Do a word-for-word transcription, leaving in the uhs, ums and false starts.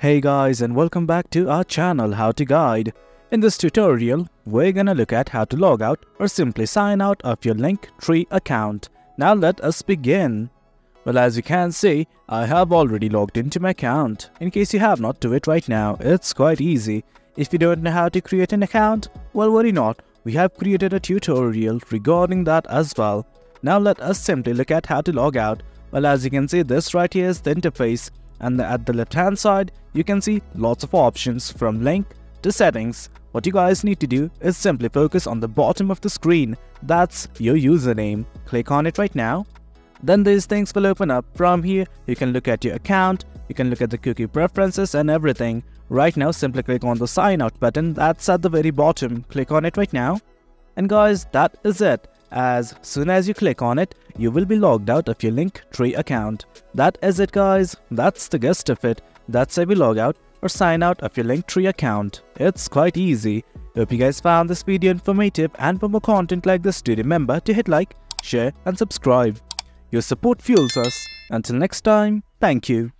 Hey guys, and welcome back to our channel HowtoGuide. In this tutorial, we're gonna look at how to log out or simply sign out of your Linktree account. Now let us begin. Well, as you can see, I have already logged into my account. In case you have not, do it right now. It's quite easy. If you don't know how to create an account, well, worry not. We have created a tutorial regarding that as well. Now let us simply look at how to log out. Well, as you can see, this right here is the interface. And at the left hand side, you can see lots of options from link to settings. What you guys need to do is simply focus on the bottom of the screen. That's your username. Click on it right now. Then these things will open up. From here, you can look at your account, you can look at the cookie preferences and everything. Right now, simply click on the sign out button. That's at the very bottom. Click on it right now. And guys, that is it. As soon as you click on it, you will be logged out of your Linktree account. That is it guys, that's the gist of it. That's how we log out or sign out of your Linktree account. It's quite easy. Hope you guys found this video informative, and for more content like this, do remember to hit like, share and subscribe. Your support fuels us. Until next time, thank you.